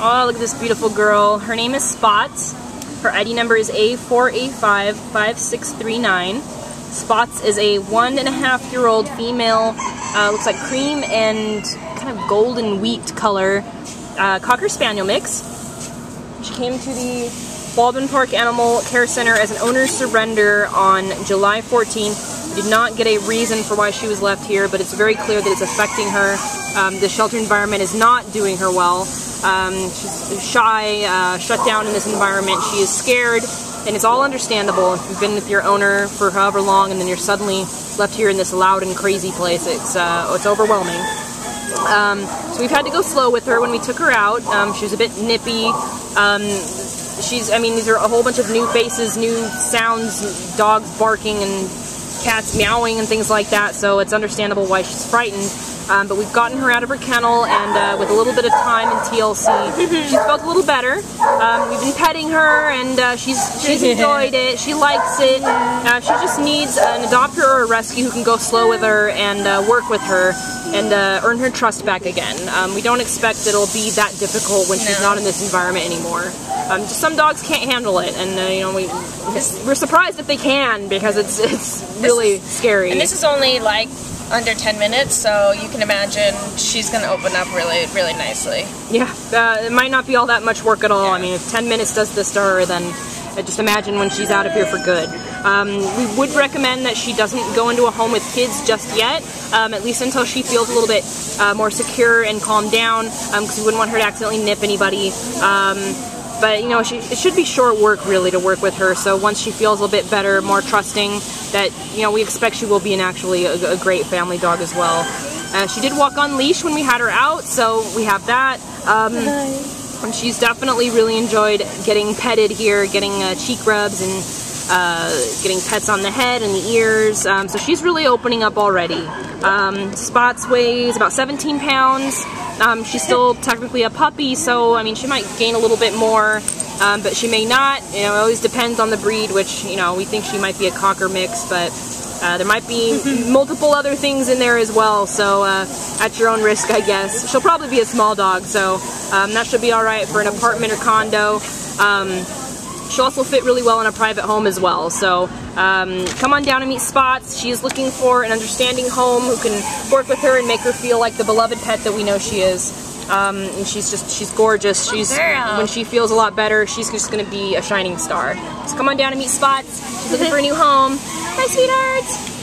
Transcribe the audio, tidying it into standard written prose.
Oh, look at this beautiful girl. Her name is Spot. Her ID number is A4855639. Spots is a 1.5-year-old female, looks like cream and kind of golden wheat color, Cocker Spaniel mix. She came to the Baldwin Park Animal Care Center as an owner's surrender on July 14th. We did not get a reason for why she was left here, but it's very clear that it's affecting her. The shelter environment is not doing her well. She's shy, shut down in this environment. She is scared, and it's all understandable. If you've been with your owner for however long, and then you're suddenly left here in this loud and crazy place, it's overwhelming. So we've had to go slow with her when we took her out. She was a bit nippy. I mean, these are a whole bunch of new faces, new sounds, dogs barking and cats meowing and things like that, so it's understandable why she's frightened. But we've gotten her out of her kennel, and with a little bit of time and TLC, she's felt a little better. We've been petting her, and she's enjoyed it. She likes it. She just needs an adopter or a rescue who can go slow with her and work with her and earn her trust back again. We don't expect it'll be that difficult when she's not in this environment anymore. Just some dogs can't handle it, and you know, we're surprised if they can, because it's really scary. And this is only like under 10 minutes, so you can imagine she's going to open up really, really nicely. Yeah, it might not be all that much work at all. Yeah. I mean, if 10 minutes does this to her, then just imagine when she's out of here for good. We would recommend that she doesn't go into a home with kids just yet, at least until she feels a little bit more secure and calmed down, because we wouldn't want her to accidentally nip anybody. But, you know, it should be short work, really, to work with her. So once she feels a little bit better, more trusting, that, you know, we expect she will be actually a great family dog as well. She did walk on leash when we had her out, so we have that. And she's definitely really enjoyed getting petted here, getting cheek rubs and getting pets on the head and the ears. So she's really opening up already. Spots weighs about 17 pounds. She's still technically a puppy, so I mean, she might gain a little bit more, but she may not. You know, it always depends on the breed, which, you know, we think she might be a Cocker mix, but there might be multiple other things in there as well, so at your own risk, I guess. She'll probably be a small dog, so that should be alright for an apartment or condo. She'll also fit really well in a private home as well, so come on down and meet Spots. She is looking for an understanding home who can work with her and make her feel like the beloved pet that we know she is. And she's gorgeous. When she feels a lot better, she's just going to be a shining star. So come on down and meet Spots. She's looking for a new home. Hi, sweetheart!